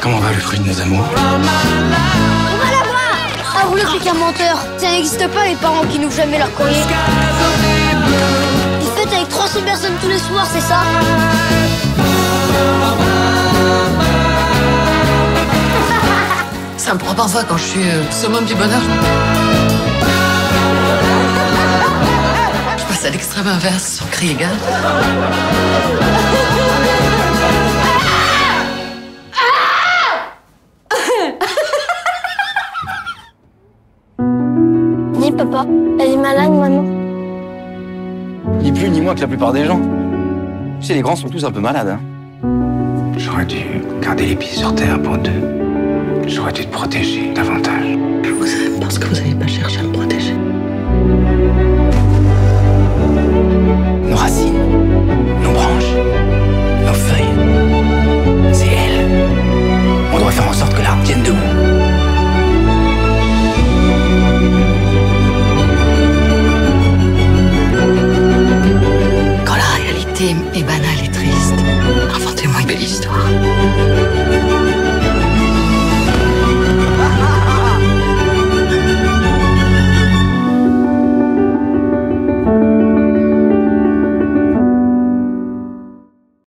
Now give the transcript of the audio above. Comment va le fruit de nos amours? On va la voir. Ah oui, c'est qu'un menteur. Ça n'existe pas, les parents qui n'ouvrent jamais leur courrier. Ils fêtent avec 300 personnes tous les soirs, c'est ça? Ça me prend parfois quand je suis summum du bonheur. Je passe à l'extrême inverse sur cri égal. Dis papa, elle est malade maman. Ni plus ni moins que la plupart des gens. Tu sais, les grands sont tous un peu malades. Hein. J'aurais dû garder les pieds sur terre pour deux. J'aurais dû te protéger davantage. Je vous aime parce que vous n'avez pas cherché à me protéger. Nos racines, nos branches, nos feuilles, c'est elles. On doit faire en sorte que l'arbre tienne debout. Quand la réalité est banale et triste, inventez-moi une belle histoire.